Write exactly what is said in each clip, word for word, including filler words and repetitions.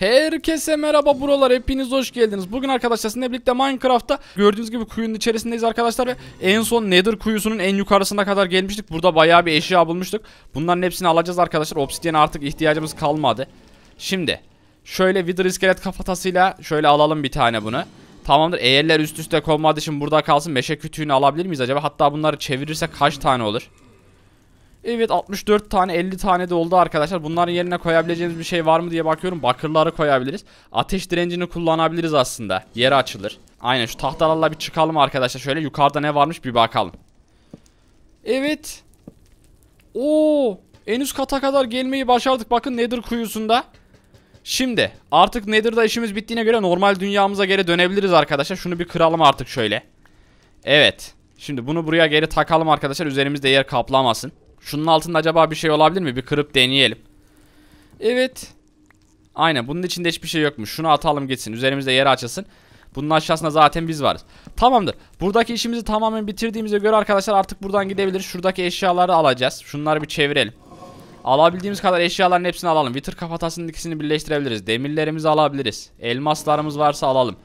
Herkese merhaba, buralar hepiniz hoş geldiniz. Bugün arkadaşlar sizinle birlikte Minecraft'ta gördüğünüz gibi kuyunun içerisindeyiz arkadaşlar ve en son Nether kuyusunun en yukarısına kadar gelmiştik. Burada bayağı bir eşya bulmuştuk. Bunların hepsini alacağız arkadaşlar. Obsidian'a artık ihtiyacımız kalmadı. Şimdi şöyle Wither iskelet kafatasıyla şöyle alalım bir tane bunu. Tamamdır. Eğerler üst üste konmadığı için burada kalsın. Meşe kütüğünü alabilir miyiz acaba? Hatta bunları çevirirsek kaç tane olur? Evet, altmış dört tane, elli tane de oldu arkadaşlar. Bunların yerine koyabileceğimiz bir şey var mı diye bakıyorum. Bakırları koyabiliriz. Ateş direncini kullanabiliriz aslında. Yeri açılır. Aynen, şu tahtalarla bir çıkalım arkadaşlar. Şöyle yukarıda ne varmış bir bakalım. Evet. Oo, en üst kata kadar gelmeyi başardık. Bakın Nether kuyusunda. Şimdi artık Nether'da işimiz bittiğine göre normal dünyamıza geri dönebiliriz arkadaşlar. Şunu bir kıralım artık şöyle. Evet. Şimdi bunu buraya geri takalım arkadaşlar. Üzerimizde yer kaplamasın. Şunun altında acaba bir şey olabilir mi? Bir kırıp deneyelim. Evet. Aynen, bunun içinde hiçbir şey yokmuş. Şunu atalım gitsin. Üzerimizde yer açılsın. Bunun aşağısında zaten biz varız. Tamamdır. Buradaki işimizi tamamen bitirdiğimize göre arkadaşlar artık buradan gidebiliriz. Şuradaki eşyaları alacağız. Şunları bir çevirelim. Alabildiğimiz kadar eşyaların hepsini alalım. Wither kafatasının ikisini birleştirebiliriz. Demirlerimizi alabiliriz. Elmaslarımız varsa alalım.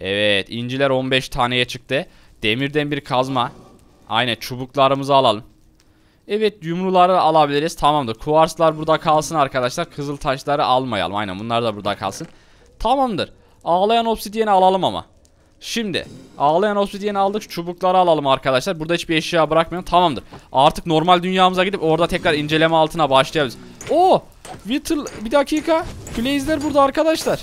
Evet, inciler on beş taneye çıktı. Demirden bir kazma. Aynen, çubuklarımızı alalım. Evet, yumruları alabiliriz. Tamamdır. Kuvarslar burada kalsın arkadaşlar. Kızıl taşları almayalım. Aynen, bunlar da burada kalsın. Tamamdır. Ağlayan obsidiyeni alalım ama. Şimdi ağlayan obsidiyeni aldık. Çubukları alalım arkadaşlar. Burada hiçbir eşya bırakmayalım. Tamamdır. Artık normal dünyamıza gidip orada tekrar inceleme altına başlayabiliriz. Oo! Wither, bir dakika. Blaze'ler burada arkadaşlar.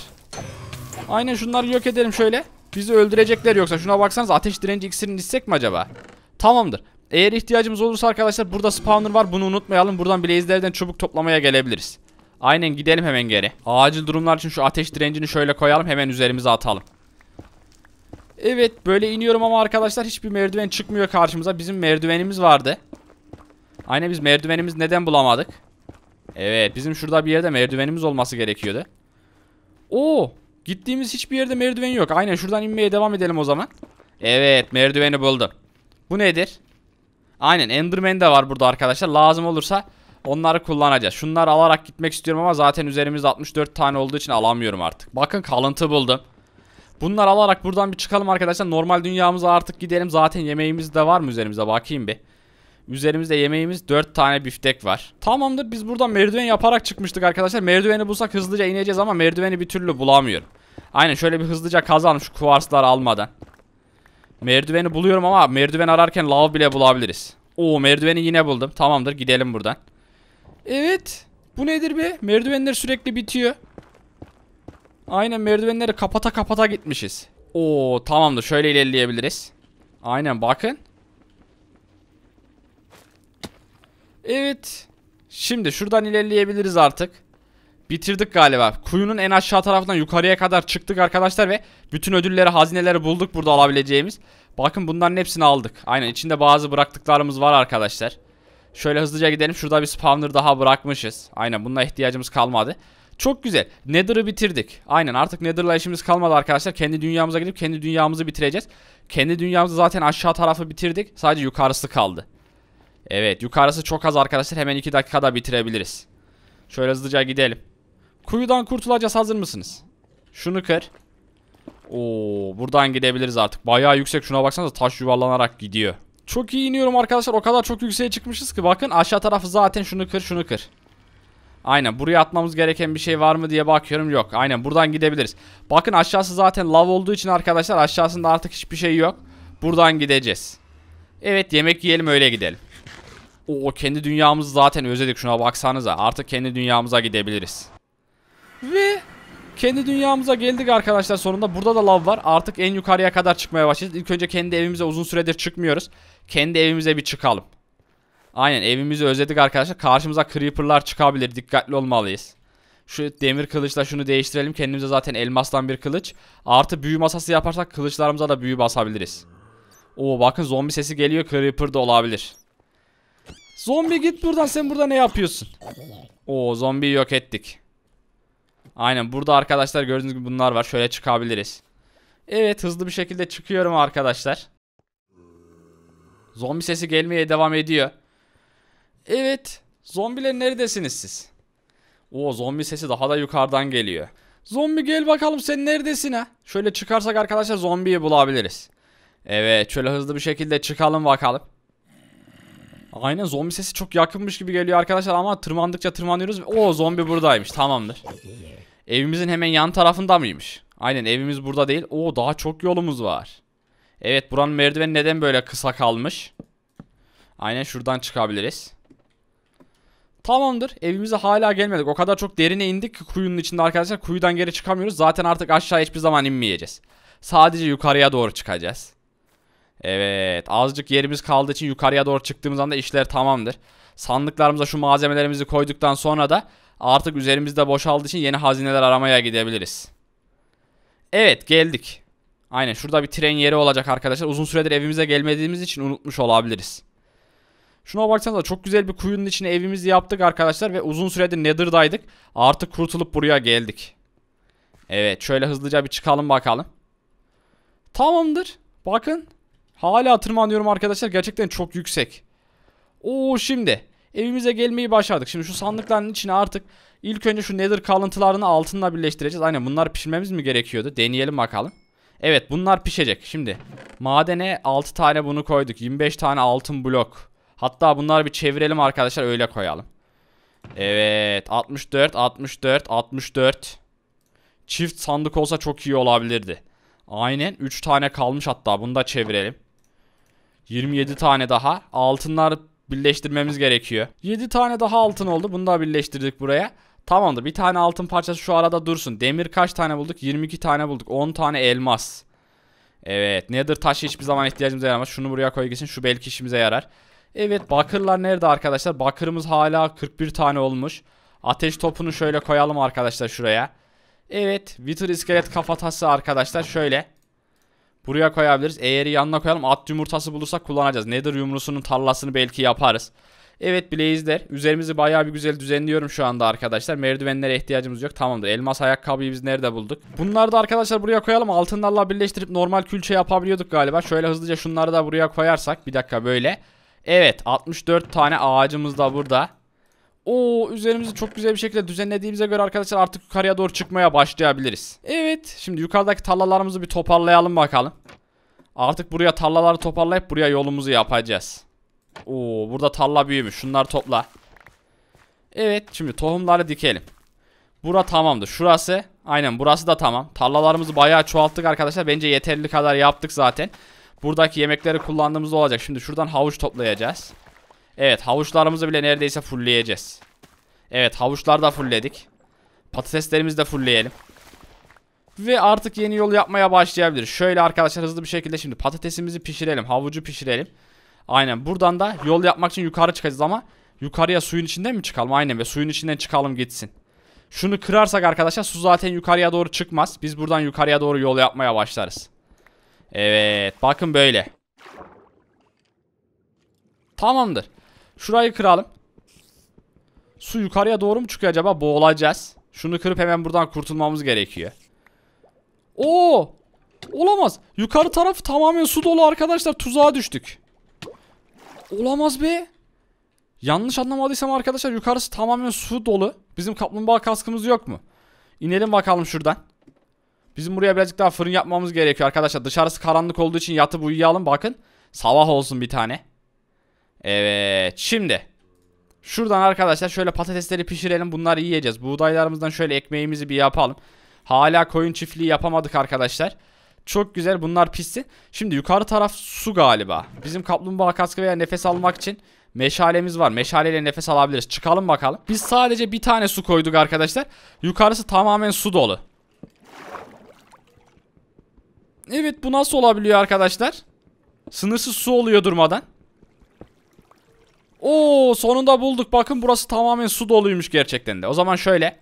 Aynen, şunları yok edelim şöyle. Bizi öldürecekler yoksa. Şuna baksanız, ateş direnci iksirini içsek mi acaba? Tamamdır. Eğer ihtiyacımız olursa arkadaşlar burada spawner var, bunu unutmayalım. Buradan blaze'lerden çubuk toplamaya gelebiliriz. Aynen, gidelim hemen geri. Acil durumlar için şu ateş direncini şöyle koyalım, hemen üzerimize atalım. Evet, böyle iniyorum ama arkadaşlar hiçbir merdiven çıkmıyor karşımıza. Bizim merdivenimiz vardı. Aynen, biz merdivenimiz neden bulamadık? Evet, bizim şurada bir yerde merdivenimiz olması gerekiyordu. Oo, gittiğimiz hiçbir yerde merdiven yok. Aynen, şuradan inmeye devam edelim o zaman. Evet, merdiveni buldum. Bu nedir? Aynen, Enderman de var burada arkadaşlar. Lazım olursa onları kullanacağız. Şunları alarak gitmek istiyorum ama zaten üzerimizde altmış dört tane olduğu için alamıyorum artık. Bakın, kalıntı buldum. Bunları alarak buradan bir çıkalım arkadaşlar. Normal dünyamıza artık gidelim. Zaten yemeğimiz de var mı üzerimizde? Bakayım bir. Üzerimizde yemeğimiz dört tane biftek var. Tamamdır, biz buradan merdiven yaparak çıkmıştık arkadaşlar. Merdiveni bulsak hızlıca ineceğiz ama merdiveni bir türlü bulamıyorum. Aynen, şöyle bir hızlıca kazalım şu kuvarsları almadan. Merdiveni buluyorum ama merdiven ararken lav bile bulabiliriz. Oo, merdiveni yine buldum. Tamamdır, gidelim buradan. Evet. Bu nedir be? Merdivenler sürekli bitiyor. Aynen, merdivenleri kapata kapata gitmişiz. Oo, tamamdır, şöyle ilerleyebiliriz. Aynen, bakın. Evet. Şimdi şuradan ilerleyebiliriz artık. Bitirdik galiba. Kuyunun en aşağı tarafından yukarıya kadar çıktık arkadaşlar ve bütün ödülleri, hazineleri bulduk burada alabileceğimiz. Bakın, bunların hepsini aldık. Aynen, içinde bazı bıraktıklarımız var arkadaşlar. Şöyle hızlıca gidelim. Şurada bir spawner daha bırakmışız. Aynen, bununla ihtiyacımız kalmadı. Çok güzel. Nether'ı bitirdik. Aynen, artık Nether'la işimiz kalmadı arkadaşlar. Kendi dünyamıza gidip kendi dünyamızı bitireceğiz. Kendi dünyamızı zaten aşağı tarafı bitirdik. Sadece yukarısı kaldı. Evet, yukarısı çok az arkadaşlar. Hemen iki dakikada bitirebiliriz. Şöyle hızlıca gidelim. Kuyudan kurtulacağız, hazır mısınız? Şunu kır. Oo, buradan gidebiliriz artık. Bayağı yüksek, şuna baksanıza, taş yuvarlanarak gidiyor. Çok iyi iniyorum arkadaşlar, o kadar çok yükseğe çıkmışız ki. Bakın, aşağı tarafı zaten şunu kır, şunu kır. Aynen, buraya atmamız gereken bir şey var mı diye bakıyorum, yok. Aynen, buradan gidebiliriz. Bakın, aşağısı zaten lav olduğu için arkadaşlar aşağısında artık hiçbir şey yok. Buradan gideceğiz. Evet, yemek yiyelim, öyle gidelim. Oo, kendi dünyamızı zaten özledik, şuna baksanıza. Artık kendi dünyamıza gidebiliriz. Ve kendi dünyamıza geldik arkadaşlar sonunda. Burada da lav var. Artık en yukarıya kadar çıkmaya başlayacağız. İlk önce kendi evimize, uzun süredir çıkmıyoruz. Kendi evimize bir çıkalım. Aynen, evimizi özledik arkadaşlar. Karşımıza creeperlar çıkabilir. Dikkatli olmalıyız. Şu demir kılıçla şunu değiştirelim. Kendimize zaten elmastan bir kılıç. Artı büyü masası yaparsak kılıçlarımıza da büyü basabiliriz. Oo, bakın, zombi sesi geliyor. Creeper de olabilir. Zombi, git buradan, sen burada ne yapıyorsun? Oo, zombiyi yok ettik. Aynen, burada arkadaşlar gördüğünüz gibi bunlar var. Şöyle çıkabiliriz. Evet, hızlı bir şekilde çıkıyorum arkadaşlar. Zombi sesi gelmeye devam ediyor. Evet, zombiler neredesiniz siz? Oo, zombi sesi daha da yukarıdan geliyor. Zombi gel bakalım, sen neredesin ha? Şöyle çıkarsak arkadaşlar zombiyi bulabiliriz. Evet, şöyle hızlı bir şekilde çıkalım bakalım. Aynen, zombi sesi çok yakınmış gibi geliyor arkadaşlar ama tırmandıkça tırmanıyoruz. Oo, zombi buradaymış, tamamdır. Evimizin hemen yan tarafında mıymış? Aynen, evimiz burada değil. Oo, daha çok yolumuz var. Evet, buranın merdiveni neden böyle kısa kalmış? Aynen, şuradan çıkabiliriz. Tamamdır, evimize hala gelmedik. O kadar çok derine indik ki kuyunun içinde arkadaşlar, kuyudan geri çıkamıyoruz. Zaten artık aşağı hiçbir zaman inmeyeceğiz. Sadece yukarıya doğru çıkacağız. Evet, azıcık yerimiz kaldığı için yukarıya doğru çıktığımız anda işler tamamdır. Sandıklarımıza şu malzemelerimizi koyduktan sonra da artık üzerimizde boşaldığı için yeni hazineler aramaya gidebiliriz. Evet, geldik. Aynen, şurada bir tren yeri olacak arkadaşlar. Uzun süredir evimize gelmediğimiz için unutmuş olabiliriz. Şuna baksanıza, çok güzel bir kuyunun içine evimizi yaptık arkadaşlar ve uzun süredir Nether'daydık. Artık kurtulup buraya geldik. Evet, şöyle hızlıca bir çıkalım bakalım. Tamamdır. Bakın, hala tırmanıyorum arkadaşlar, gerçekten çok yüksek. Oo, şimdi evimize gelmeyi başardık. Şimdi şu sandıkların içine artık ilk önce şu Nether kalıntılarını altınla birleştireceğiz. Aynen, bunlar pişirmemiz mi gerekiyordu? Deneyelim bakalım. Evet, bunlar pişecek. Şimdi madene altı tane bunu koyduk. yirmi beş tane altın blok. Hatta bunları bir çevirelim arkadaşlar, öyle koyalım. Evet, altmış dört altmış dört altmış dört. Çift sandık olsa çok iyi olabilirdi. Aynen, üç tane kalmış, hatta bunu da çevirelim. yirmi yedi tane daha. Altınlar birleştirmemiz gerekiyor. yedi tane daha altın oldu, bunu da birleştirdik buraya. Tamamdır, bir tane altın parçası şu arada dursun. Demir kaç tane bulduk? yirmi iki tane bulduk. on tane elmas. Evet, Nether taşı hiçbir zaman ihtiyacımıza yaramaz. Şunu buraya koy gitsin, şu belki işimize yarar. Evet, bakırlar nerede arkadaşlar? Bakırımız hala kırk bir tane olmuş. Ateş topunu şöyle koyalım arkadaşlar şuraya. Evet, Wither iskelet kafatası arkadaşlar şöyle buraya koyabiliriz. Eğeri yanına koyalım, at yumurtası bulursak kullanacağız. Nether yumrusunun tarlasını belki yaparız. Evet, blaze'ler üzerimizi bayağı bir güzel düzenliyorum şu anda arkadaşlar. Merdivenlere ihtiyacımız yok, tamamdır. Elmas ayakkabıyı biz nerede bulduk? Bunları da arkadaşlar buraya koyalım, altınlarla birleştirip normal külçe yapabiliyorduk galiba. Şöyle hızlıca şunları da buraya koyarsak, bir dakika böyle. Evet, altmış dört tane ağacımız da burada. Oo, üzerimizi çok güzel bir şekilde düzenlediğimize göre arkadaşlar artık yukarıya doğru çıkmaya başlayabiliriz. Evet, şimdi yukarıdaki tarlalarımızı bir toparlayalım bakalım. Artık buraya tarlaları toparlayıp buraya yolumuzu yapacağız. Oo, burada tarla büyümüş, şunları topla. Evet, şimdi tohumları dikelim. Bura tamamdır, şurası. Aynen, burası da tamam. Tarlalarımızı bayağı çoğalttık arkadaşlar, bence yeterli kadar yaptık zaten. Buradaki yemekleri kullandığımızda olacak. Şimdi şuradan havuç toplayacağız. Evet, havuçlarımızı bile neredeyse fullleyeceğiz. Evet, havuçlar da fullledik. Patateslerimizi de fullleyelim. Ve artık yeni yol yapmaya başlayabiliriz. Şöyle arkadaşlar hızlı bir şekilde şimdi patatesimizi pişirelim, havucu pişirelim. Aynen, buradan da yol yapmak için yukarı çıkacağız ama yukarıya suyun içinden mi çıkalım? Aynen, ve suyun içinden çıkalım gitsin. Şunu kırarsak arkadaşlar su zaten yukarıya doğru çıkmaz. Biz buradan yukarıya doğru yol yapmaya başlarız. Evet, bakın böyle. Tamamdır. Şurayı kıralım. Su yukarıya doğru mu çıkıyor acaba? Boğulacağız. Şunu kırıp hemen buradan kurtulmamız gerekiyor. Oo! Olamaz. Yukarı tarafı tamamen su dolu arkadaşlar. Tuzağa düştük. Olamaz be. Yanlış anlamadıysam arkadaşlar yukarısı tamamen su dolu. Bizim kaplumbağa kaskımız yok mu? İnelim bakalım şuradan. Bizim buraya birazcık daha fırın yapmamız gerekiyor arkadaşlar. Dışarısı karanlık olduğu için yatıp uyuyalım bakın. Sabah olsun bir tane. Evet, şimdi şuradan arkadaşlar şöyle patatesleri pişirelim, bunları yiyeceğiz. Buğdaylarımızdan şöyle ekmeğimizi bir yapalım. Hala koyun çiftliği yapamadık arkadaşlar. Çok güzel, bunlar pişsin. Şimdi yukarı taraf su galiba. Bizim kaplumbağa kaskı veya nefes almak için meşalemiz var, meşaleyle nefes alabiliriz. Çıkalım bakalım. Biz sadece bir tane su koyduk arkadaşlar. Yukarısı tamamen su dolu. Evet, bu nasıl olabiliyor arkadaşlar? Sınırsız su oluyor durmadan. Oo, sonunda bulduk. Bakın, burası tamamen su doluymuş gerçekten de. O zaman şöyle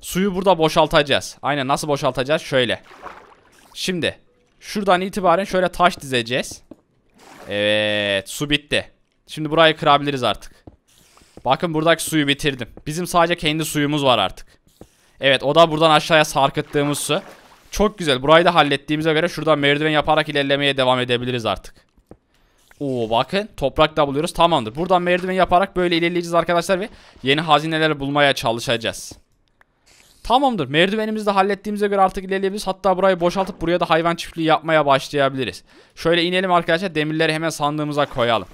suyu burada boşaltacağız. Aynen, nasıl boşaltacağız? Şöyle. Şimdi şuradan itibaren şöyle taş dizeceğiz. Evet, su bitti. Şimdi burayı kırabiliriz artık. Bakın, buradaki suyu bitirdim. Bizim sadece kendi suyumuz var artık. Evet, o da buradan aşağıya sarkıttığımız su. Çok güzel, burayı da hallettiğimize göre şuradan merdiven yaparak ilerlemeye devam edebiliriz artık. Oo, bakın, toprak da buluyoruz, tamamdır. Buradan merdiven yaparak böyle ilerleyeceğiz arkadaşlar ve yeni hazineleri bulmaya çalışacağız. Tamamdır. Merdivenimizi de hallettiğimize göre artık ilerleyebiliriz. Hatta burayı boşaltıp buraya da hayvan çiftliği yapmaya başlayabiliriz. Şöyle inelim arkadaşlar. Demirleri hemen sandığımıza koyalım.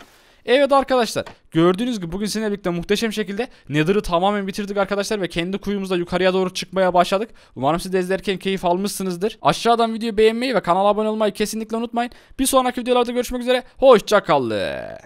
Evet arkadaşlar, gördüğünüz gibi bugün sizinle birlikte muhteşem şekilde Nether'ı tamamen bitirdik arkadaşlar ve kendi kuyumuzda yukarıya doğru çıkmaya başladık. Umarım siz de izlerken keyif almışsınızdır. Aşağıdan videoyu beğenmeyi ve kanala abone olmayı kesinlikle unutmayın. Bir sonraki videolarda görüşmek üzere. Hoşça kalın.